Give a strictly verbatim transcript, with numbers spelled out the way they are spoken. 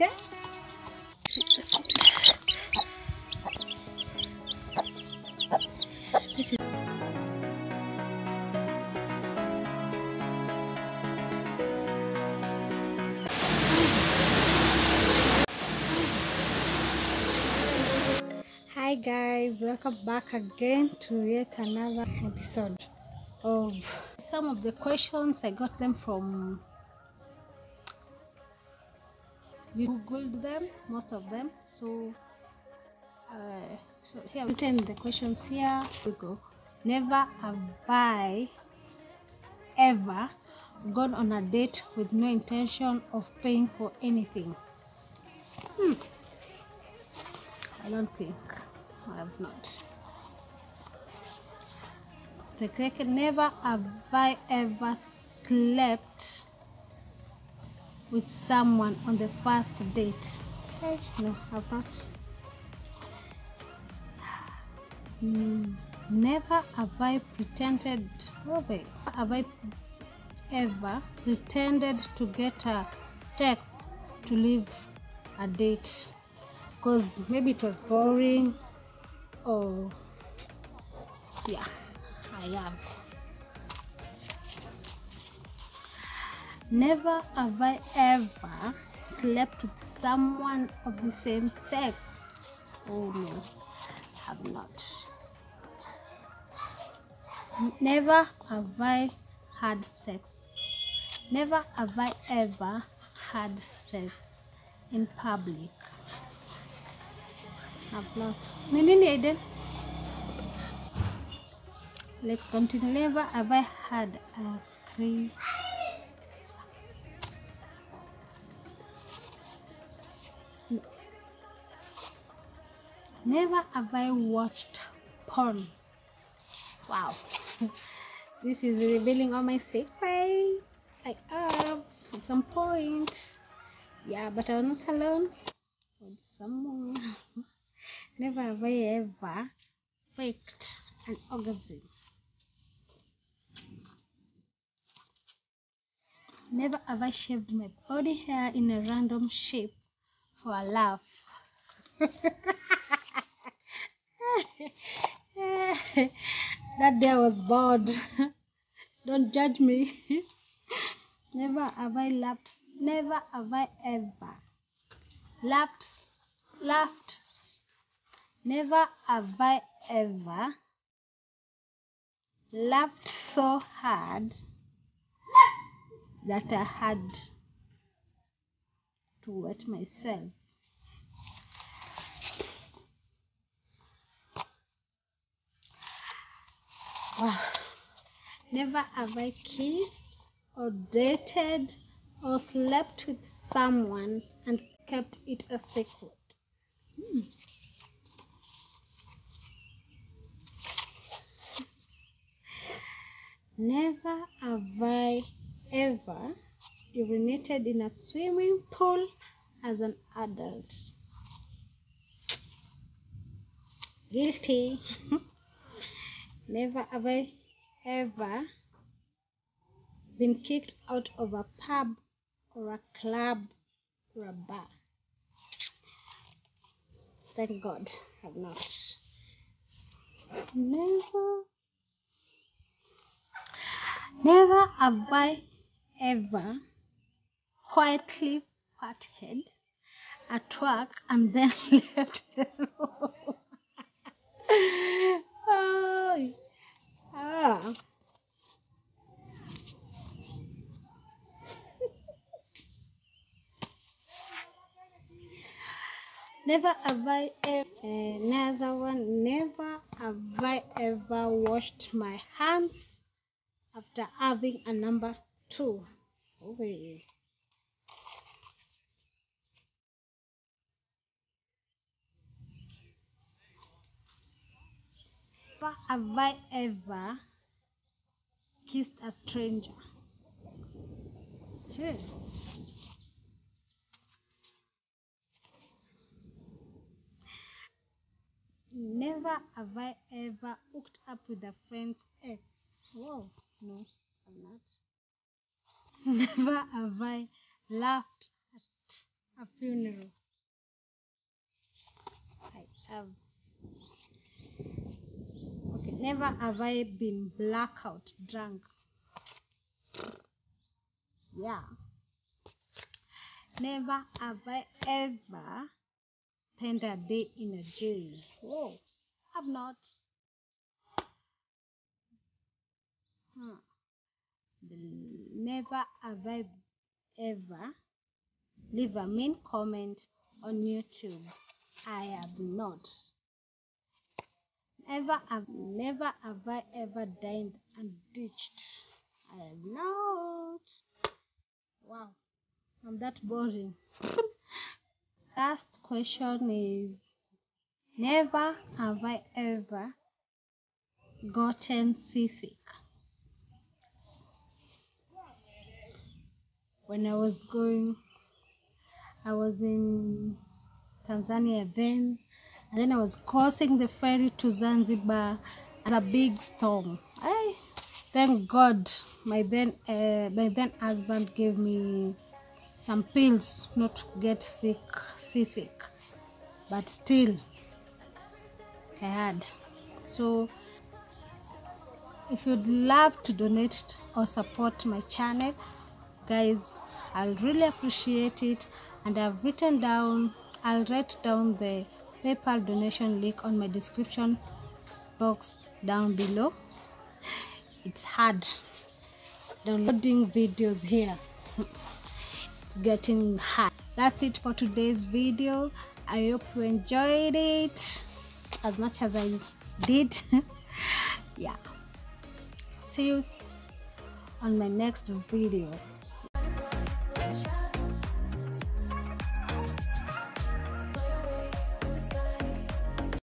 Yeah. This is. Hi guys, welcome back again to yet another episode of some of the questions. I got them from we googled them, most of them. So uh, so here I've written the questions. Here we go. Never have I ever gone on a date with no intention of paying for anything. hmm. I don't think I have not. The cricket. Never have I ever slept with someone on the first date. No, I've not. Mm, never have I pretended. Never have I ever pretended to get a text to leave a date, because maybe it was boring, or yeah, I have. Never have I ever slept with someone of the same sex. Oh no, I have not. Never have I had sex. Never have I ever had sex in public. I have not. No, no, no. Let's continue. Never have I had a three. Never have I watched porn. Wow. This is revealing all my secrets. I have at some point. Yeah, but I was not alone with someone. Never have I ever faked an orgasm. Never have I shaved my body hair in a random shape for a laugh. That day I was bored. Don't judge me. Never have I laughed. Never have I ever laughed. Laughed. Never have I ever laughed so hard that I had to wet myself. Wow. Never have I kissed or dated or slept with someone and kept it a secret. Hmm. Never have I ever urinated in a swimming pool as an adult. Guilty. Never have I ever been kicked out of a pub or a club or a bar. Thank God, I have not. Never, never have I ever quietly parted at work and then left the room. Ah. Never have I ever, another one, never have I ever washed my hands after having a number two. Oh, yeah. Never have I ever kissed a stranger. Hey. Never have I ever hooked up with a friend's ex. Whoa, no, I'm not. Never have I laughed at a funeral. I have. Okay, never have I been blackout drunk. Yeah. Never have I ever spent a day in a jail. Whoa, I've not. Huh. Never have I ever leave a mean comment on YouTube. I have not. Never have, never have I ever dined and ditched. I have not. Wow, I'm that boring. Last question is, never have I ever gotten seasick. When I was going, I was in Tanzania then, and then I was crossing the ferry to Zanzibar and a big storm. I, thank God, my then, uh, my then husband gave me some pills not to get sick, seasick, but still I had. So if you'd love to donate or support my channel, guys, I'll really appreciate it, and I've written down, I'll write down the PayPal donation link on my description box down below. It's hard downloading videos here. It's getting hard. That's it for today's video. I hope you enjoyed it as much as I did. Yeah, see you on my next video.